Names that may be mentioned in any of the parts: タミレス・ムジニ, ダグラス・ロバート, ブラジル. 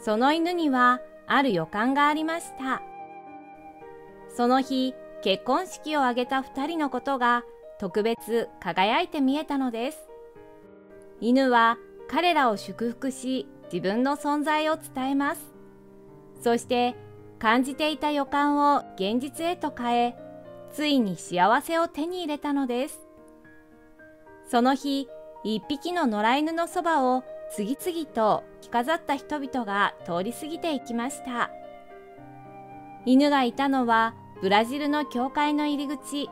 その犬にはある予感がありました。その日、結婚式を挙げた2人のことが特別輝いて見えたのです。犬は彼らを祝福し、自分の存在を伝えます。そして感じていた予感を現実へと変え、ついに幸せを手に入れたのです。その日、一匹の野良犬のそばを次々と着飾った人々が通り過ぎていきました。犬がいたのはブラジルの教会の入り口。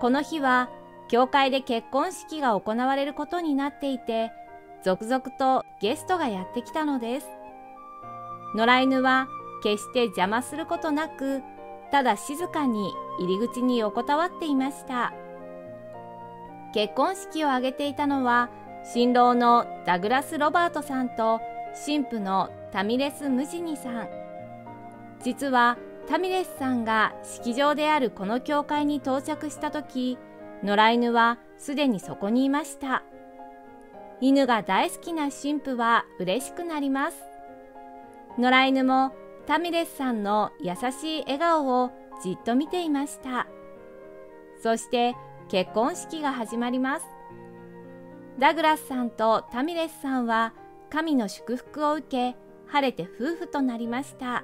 この日は教会で結婚式が行われることになっていて、続々とゲストがやってきたのです。野良犬は決して邪魔することなく、ただ静かに入り口に横たわっていました。結婚式を挙げていたのは、新郎のダグラス・ロバートさんと新婦のタミレス・ムジニさん。実はタミレスさんが式場であるこの教会に到着した時、野良犬はすでにそこにいました。犬が大好きな新婦は嬉しくなります。野良犬もタミレスさんの優しい笑顔をじっと見ていました。そして結婚式が始まります。ダグラスさんとタミレスさんは神の祝福を受け、晴れて夫婦となりました。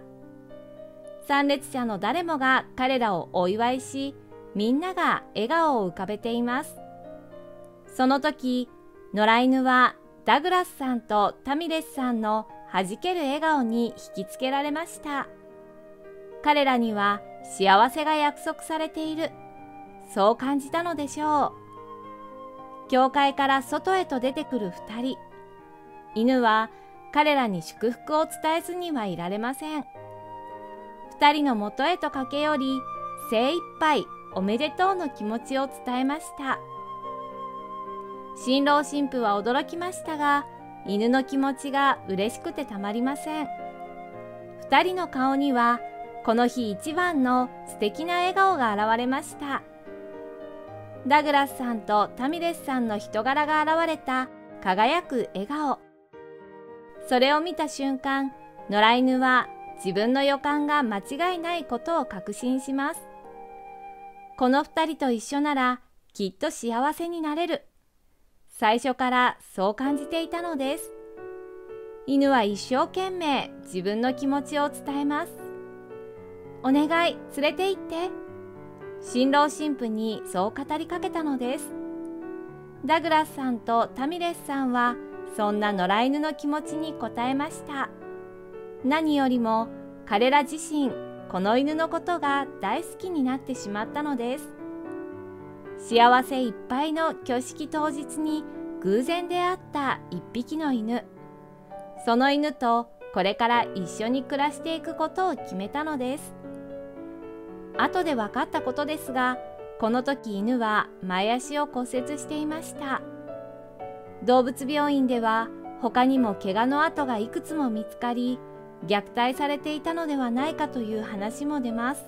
参列者の誰もが彼らをお祝いし、みんなが笑顔を浮かべています。その時、野良犬はダグラスさんとタミレスさんのはじける笑顔に引きつけられました。彼らには幸せが約束されている。そう感じたのでしょう。教会から外へと出てくる2人。犬は彼らに祝福を伝えずにはいられません。2人のもとへと駆け寄り、精一杯おめでとうの気持ちを伝えました。新郎新婦は驚きましたが、犬の気持ちが嬉しくてたまりません。2人の顔にはこの日一番の素敵な笑顔が現れました。ダグラスさんとタミレスさんの人柄が現れた輝く笑顔、それを見た瞬間、野良犬は自分の予感が間違いないことを確信します。この2人と一緒ならきっと幸せになれる。最初からそう感じていたのです。犬は一生懸命自分の気持ちを伝えます。お願い、連れて行って。新郎新婦にそう語りかけたのです。ダグラスさんとタミレスさんはそんな野良犬の気持ちに応えました。何よりも彼ら自身、この犬のことが大好きになってしまったのです。幸せいっぱいの挙式当日に偶然出会った一匹の犬。その犬とこれから一緒に暮らしていくことを決めたのです。後で分かったことですが、この時犬は前足を骨折していました。動物病院では他にも怪我の跡がいくつも見つかり、虐待されていたのではないかという話も出ます。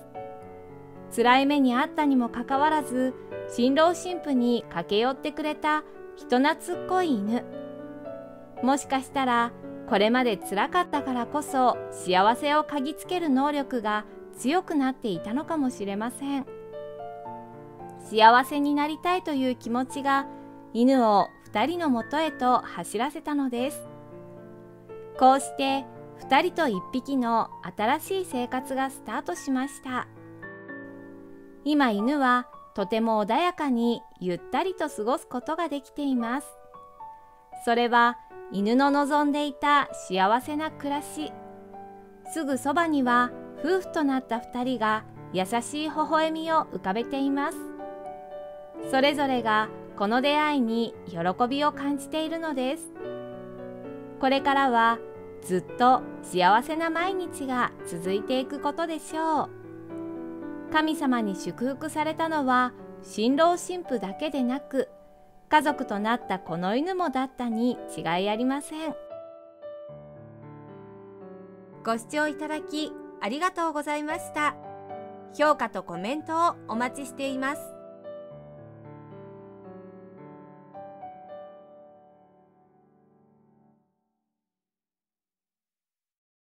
辛い目にあったにもかかわらず、新郎新婦に駆け寄ってくれた人懐っこい犬。もしかしたらこれまで辛かったからこそ幸せを嗅ぎつける能力が強くなっていたのかもしれません。幸せになりたいという気持ちが犬を2人のもとへと走らせたのです。こうして2人と1匹の新しい生活がスタートしました。今犬はとても穏やかにゆったりと過ごすことができています。それは犬の望んでいた幸せな暮らし。すぐそばには夫婦となった2人が優しい微笑みを浮かべています。それぞれがこの出会いに喜びを感じているのです。これからはずっと幸せな毎日が続いていくことでしょう。神様に祝福されたのは新郎新婦だけでなく、家族となったこの犬もだったに違いありません。ご視聴いただきありがとうございました。評価とコメントをお待ちしています。